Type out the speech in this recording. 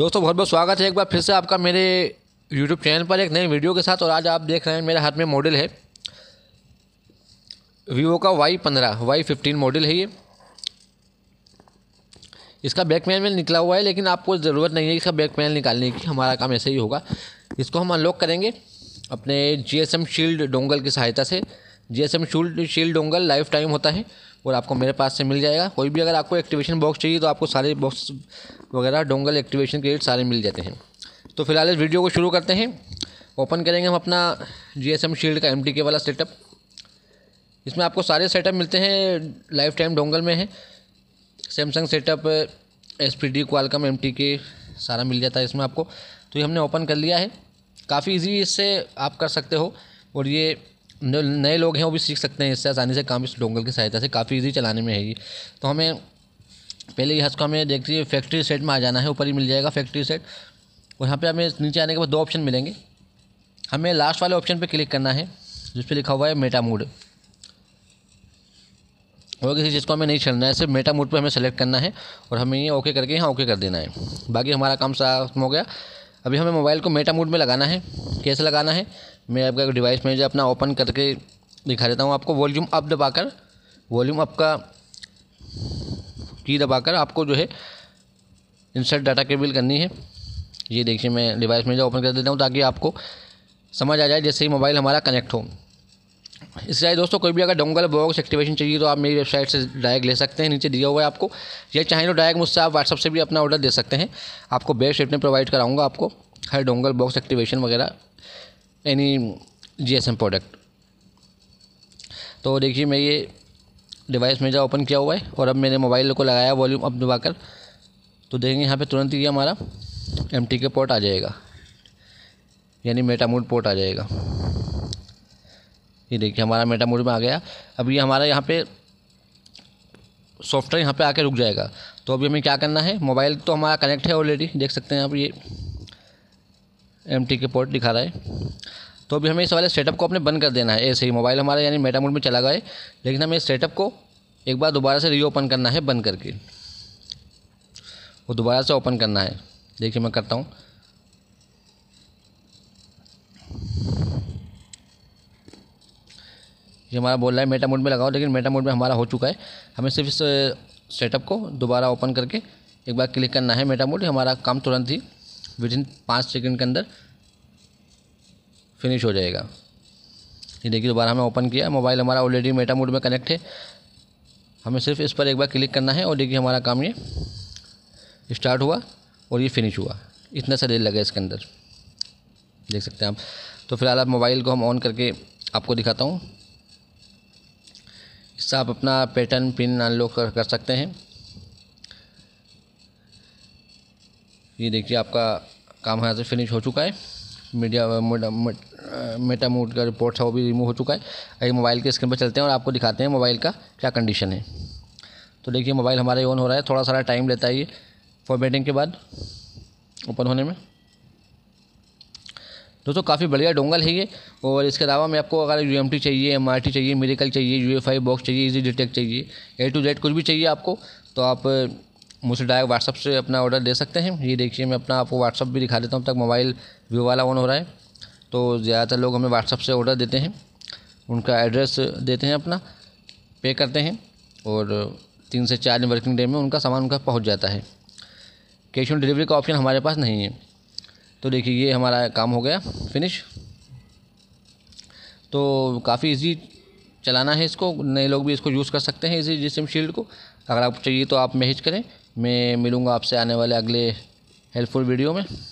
दोस्तों बहुत बहुत स्वागत है एक बार फिर से आपका मेरे YouTube चैनल पर एक नई वीडियो के साथ। और आज आप देख रहे हैं मेरे हाथ में मॉडल है Vivo का Y15 Y15 मॉडल है ये। इसका बैक पैनल निकला हुआ है लेकिन आपको ज़रूरत नहीं है इसका बैक पैनल निकालने की, हमारा काम ऐसे ही होगा। इसको हम अनलॉक करेंगे अपने GSM शील्ड डोंगल की सहायता से। GSM shield dongle lifetime होता है और आपको मेरे पास से मिल जाएगा। कोई भी अगर आपको एक्टिवेशन बॉक्स चाहिए तो आपको सारे बॉक्स वगैरह डोंगल एक्टिवेशन के सारे मिल जाते हैं। तो फिलहाल इस वीडियो को शुरू करते हैं। ओपन करेंगे हम अपना GSM शील्ड का MTK वाला सेटअप। इसमें आपको सारे सेटअप मिलते हैं, लाइफ टाइम डोंगल में है। Samsung setup, SPD, Qualcomm, MTK सारा मिल जाता है इसमें आपको। तो ये हमने ओपन कर लिया है, काफ़ी ईजी इससे आप कर सकते हो और ये नए लोग हैं वो भी सीख सकते हैं इससे आसानी से काम। इस डोंगल की सहायता से काफ़ी इजी चलाने में है ये। तो हमें पहले यहाँ इसको हमें देखिए फैक्ट्री सेट में आ जाना है, ऊपर ही मिल जाएगा फैक्ट्री सेट। और यहाँ पे हमें नीचे आने के बाद दो ऑप्शन मिलेंगे, हमें लास्ट वाले ऑप्शन पे क्लिक करना है जिस पे लिखा हुआ है मेटा मोड। और किसी चीज़ को हमें नहीं छेड़ना है, सिर्फ मेटा मोड पर हमें सेलेक्ट करना है और हमें ये ओके करके यहाँ ओके कर देना है। बाकी हमारा काम साफ हो गया। अभी हमें मोबाइल को मेटा मोड में लगाना है। कैसे लगाना है, मैं आपका डिवाइस मैनेजर अपना ओपन करके दिखा देता हूँ आपको। वॉल्यूम अप दबाकर, वॉल्यूम अप का की दबाकर आपको जो है इंसर्ट डाटा केबल करनी है। ये देखिए मैं डिवाइस मैनेजर ओपन कर देता हूँ ताकि आपको समझ आ जाए जैसे ही मोबाइल हमारा कनेक्ट हो। इसलिए दोस्तों कोई भी अगर डोंगल बॉक्स एक्टिवेशन चाहिए तो आप मेरी वेबसाइट से डायरेक्ट ले सकते हैं, नीचे दिया हुआ है आपको। या चाहें तो डायरेक्ट मुझसे आप व्हाट्सअप से भी अपना ऑर्डर दे सकते हैं, आपको बेस्ट रेट में प्रोवाइड कराऊंगा आपको हर डोंगल बॉक्स एक्टिवेशन वगैरह एनी GSM प्रोडक्ट। तो देखिए मैं ये डिवाइस मेरा ओपन किया हुआ है और अब मैंने मोबाइल को लगाया वॉल्यूम अप दबाकर। तो देखेंगे यहाँ पर तुरंत ही हमारा MTK पोर्ट आ जाएगा, यानी मेटा मोड पोर्ट आ जाएगा। ये देखिए हमारा मेटा मोड में आ गया। अब ये हमारा यहाँ पे सॉफ्टवेयर यहाँ पे आके रुक जाएगा। तो अभी हमें क्या करना है, मोबाइल तो हमारा कनेक्ट है ऑलरेडी, देख सकते हैं आप ये MTK पोर्ट दिखा रहा है। तो अभी हमें इस वाले सेटअप को अपने बंद कर देना है। ऐसे ही मोबाइल हमारा यानी मेटा मोड में चला गया है, लेकिन हमें इस सेटअप को एक बार दोबारा से रीओपन करना है बंद करके, वो दोबारा से ओपन करना है। देखिए मैं करता हूँ। ये हमारा बोल रहा है मेटा मोड में लगाओ, लेकिन मेटा मोड में हमारा हो चुका है। हमें सिर्फ इस सेटअप को दोबारा ओपन करके एक बार क्लिक करना है मेटा मोड। हमारा काम तुरंत ही विदिन 5 सेकंड के अंदर फिनिश हो जाएगा। ये देखिए दोबारा हमें ओपन किया, मोबाइल हमारा ऑलरेडी मेटा मोड में कनेक्ट है। हमें सिर्फ इस पर एक बार क्लिक करना है और देखिए हमारा काम ये स्टार्ट हुआ और ये फिनिश हुआ। इतना सा देर लगा इसके अंदर, देख सकते हैं आप। तो फिलहाल आप मोबाइल को हम ऑन करके आपको दिखाता हूँ। इससे आप अपना पैटर्न पिन अनलॉक कर सकते हैं। ये देखिए आपका काम यहाँ से फिनिश हो चुका है। मेटा मोड का रिपोर्ट है वो भी रिमूव हो चुका है। अभी मोबाइल के स्क्रीन पर चलते हैं और आपको दिखाते हैं मोबाइल का क्या कंडीशन है। तो देखिए मोबाइल हमारा ऑन हो रहा है, थोड़ा सारा टाइम लेता है ये फॉर्मेटिंग के बाद ओपन होने में। दोस्तों काफ़ी बढ़िया डोंगल है ये। और इसके अलावा मैं आपको अगर UMT चाहिए, MRT चाहिए, मेडिकल चाहिए, UFI बॉक्स चाहिए, ईजी डिटेक्ट चाहिए, A to Z कुछ भी चाहिए आपको तो आप मुझसे डायरेक्ट व्हाट्सअप से अपना ऑर्डर दे सकते हैं। ये देखिए मैं अपना आपको व्हाट्सअप भी दिखा देता हूँ। तक मोबाइल व्यू वाला ऑन हो रहा है तो ज़्यादातर लोग हमें व्हाट्सअप से ऑर्डर देते हैं, उनका एड्रेस देते हैं अपना, पे करते हैं और 3 से 4 वर्किंग डे में उनका सामान उनका पहुँच जाता है। कैश ऑन डिलीवरी का ऑप्शन हमारे पास नहीं है। तो देखिए ये हमारा काम हो गया फिनिश। तो काफ़ी ईजी चलाना है इसको, नए लोग भी इसको यूज़ कर सकते हैं इसी GSM शील्ड को। अगर आपको चाहिए तो आप मैसेज करें, मैं मिलूँगा आपसे आने वाले अगले हेल्पफुल वीडियो में।